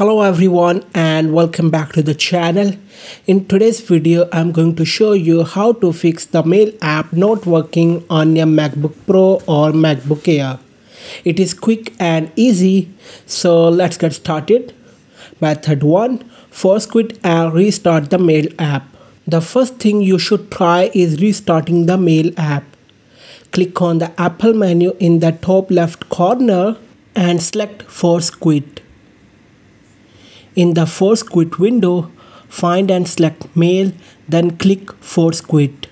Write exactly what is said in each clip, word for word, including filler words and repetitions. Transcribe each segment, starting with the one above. Hello everyone and welcome back to the channel. In today's video I'm going to show you how to fix the Mail app not working on your MacBook Pro or MacBook Air. It is quick and easy, so let's get started. Method one. Force quit and restart the Mail app. The first thing you should try is restarting the Mail app. Click on the Apple menu in the top left corner and select Force Quit. In the Force Quit window, find and select Mail, then click Force Quit.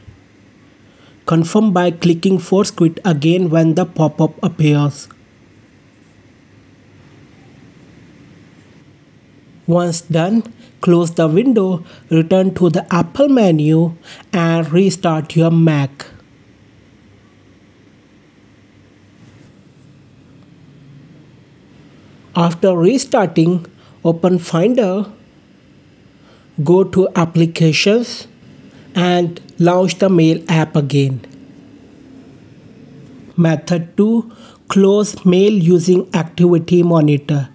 Confirm by clicking Force Quit again when the pop-up appears. Once done, close the window, return to the Apple menu and restart your Mac. After restarting, open Finder, go to Applications and launch the Mail app again. Method two. Close Mail using Activity Monitor.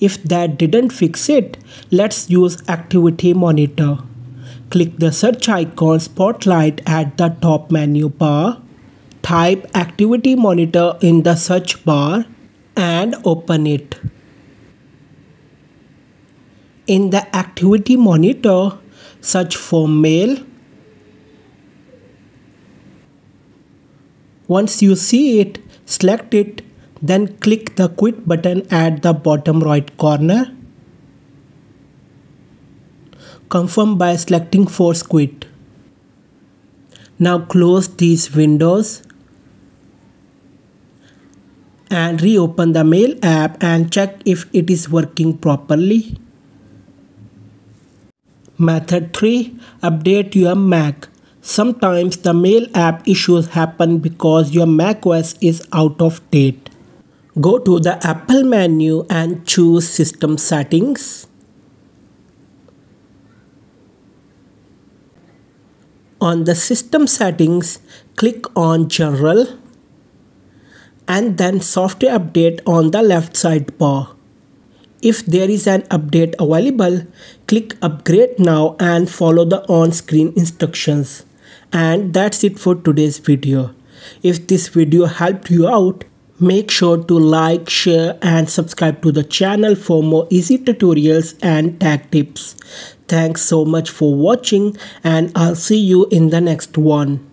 If that didn't fix it, let's use Activity Monitor. Click the search icon spotlight at the top menu bar. Type Activity Monitor in the search bar and open it. In the Activity Monitor, search for Mail. Once you see it, select it, then click the Quit button at the bottom right corner. Confirm by selecting Force Quit. Now close these windows and reopen the Mail app and check if it is working properly. Method three. Update your Mac. Sometimes the Mail app issues happen because your macOS is out of date. Go to the Apple menu and choose System Settings. On the System Settings, click on General and then Software Update on the left sidebar. If there is an update available, click Upgrade Now and follow the on-screen instructions. And that's it for today's video. If this video helped you out, make sure to like, share and subscribe to the channel for more easy tutorials and tech tips. Thanks so much for watching and I'll see you in the next one.